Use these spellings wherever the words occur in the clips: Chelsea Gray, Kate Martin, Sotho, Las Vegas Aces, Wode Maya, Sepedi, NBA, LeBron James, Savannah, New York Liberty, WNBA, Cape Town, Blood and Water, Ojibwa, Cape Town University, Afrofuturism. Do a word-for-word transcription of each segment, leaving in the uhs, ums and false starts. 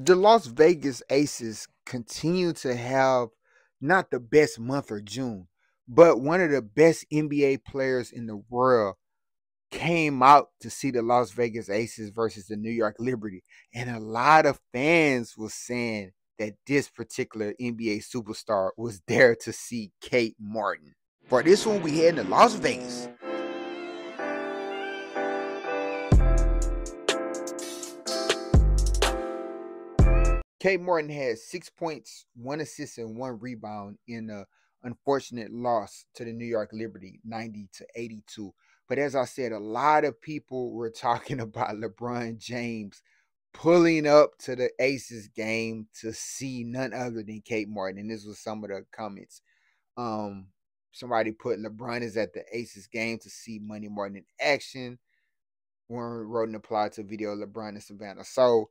the Las Vegas Aces continue to have not the best month of June, but one of the best N B A players in the world came out to see the Las Vegas Aces versus the New York Liberty. And a lot of fans were saying that this particular N B A superstar was there to see Kate Martin. For this one, we head to Las Vegas. Kate Martin had six points, one assist, and one rebound in an unfortunate loss to the New York Liberty, ninety to eighty-two. But as I said, a lot of people were talking about LeBron James pulling up to the Aces game to see none other than Kate Martin. And this was some of the comments. Um, somebody put, LeBron is at the Aces game to see Money Martin in action. Warren wrote an applaud to video, LeBron and Savannah. So,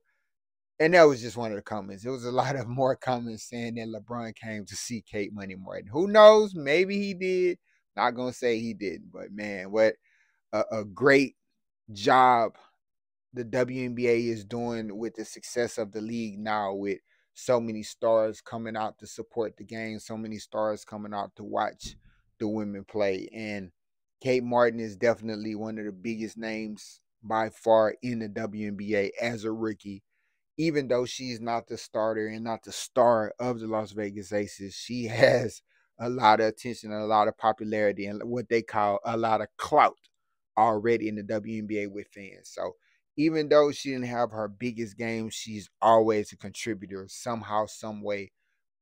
and that was just one of the comments. There was a lot of more comments saying that LeBron came to see Kate Money Martin. Who knows? Maybe he did. Not going to say he didn't. But, man, what a, a great job the W N B A is doing with the success of the league now, with so many stars coming out to support the game, so many stars coming out to watch the women play. And Kate Martin is definitely one of the biggest names by far in the W N B A as a rookie. Even though she's not the starter and not the star of the Las Vegas Aces, she has a lot of attention, a lot of popularity, and what they call a lot of clout already in the W N B A with fans. So even though she didn't have her biggest game, she's always a contributor somehow, some way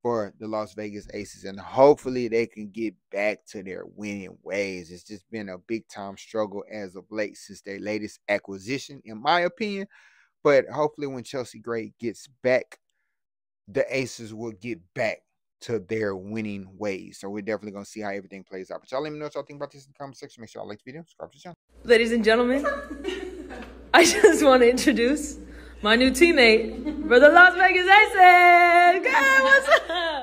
for the Las Vegas Aces. And hopefully they can get back to their winning ways. It's just been a big-time struggle as of late since their latest acquisition, in my opinion. But hopefully when Chelsea Gray gets back, the Aces will get back to their winning ways. So we're definitely going to see how everything plays out. But y'all let me know what y'all think about this in the comment section. Make sure y'all like the video, subscribe to the channel. Ladies and gentlemen, I just want to introduce my new teammate for the Las Vegas Aces. Guys, what's up?